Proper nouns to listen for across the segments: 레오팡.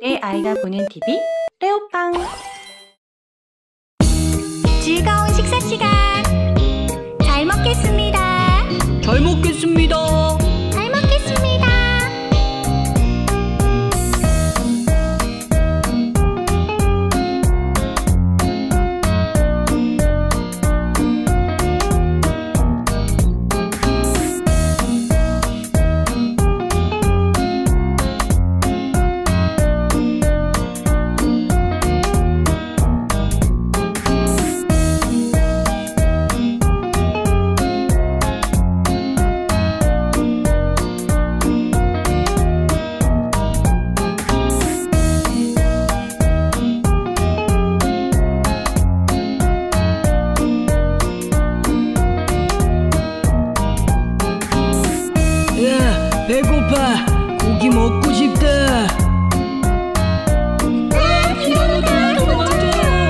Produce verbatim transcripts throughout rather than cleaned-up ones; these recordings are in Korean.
내 아이가 보는 티비 레오팡. 즐거운 식사 시간. 잘 먹겠습니다. 잘 먹겠습니다. 잘 배고파. 고기 먹고 싶다. 아, 비오다. 도망쳐.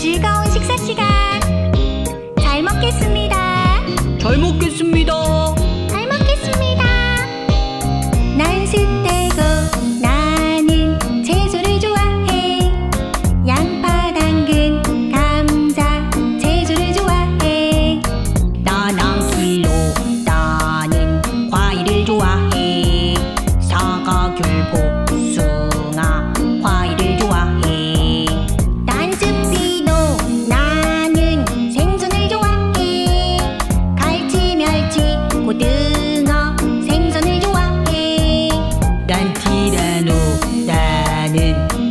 즐거운 식사 시간. 잘 먹겠습니다. 잘 먹겠습니다. 잘 먹겠습니다. 난 순대고 나는 채소를 좋아해. 양파.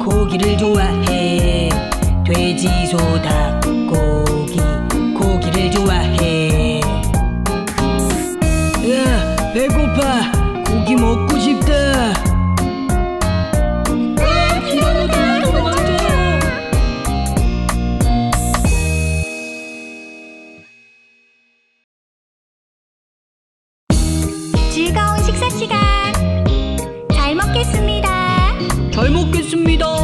고기를 좋아해. 돼지, 소, 닭고기, 고기를 좋아해. 야, 배고파. 고기 먹고 싶다. 아, 비오다. 도망쳐. 즐거운 식사 시간. 잘 먹겠습니다. 잘 먹겠습니다.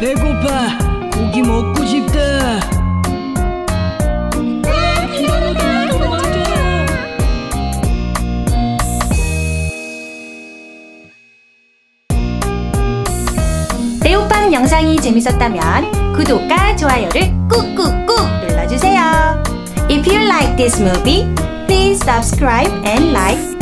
배고파. 고기 먹고 싶다. 아, 비오다. 도망쳐. 레오팡 영상이 재밌었다면 구독과 좋아요를 꾹꾹꾹 눌러주세요. If you like this movie, please subscribe and like.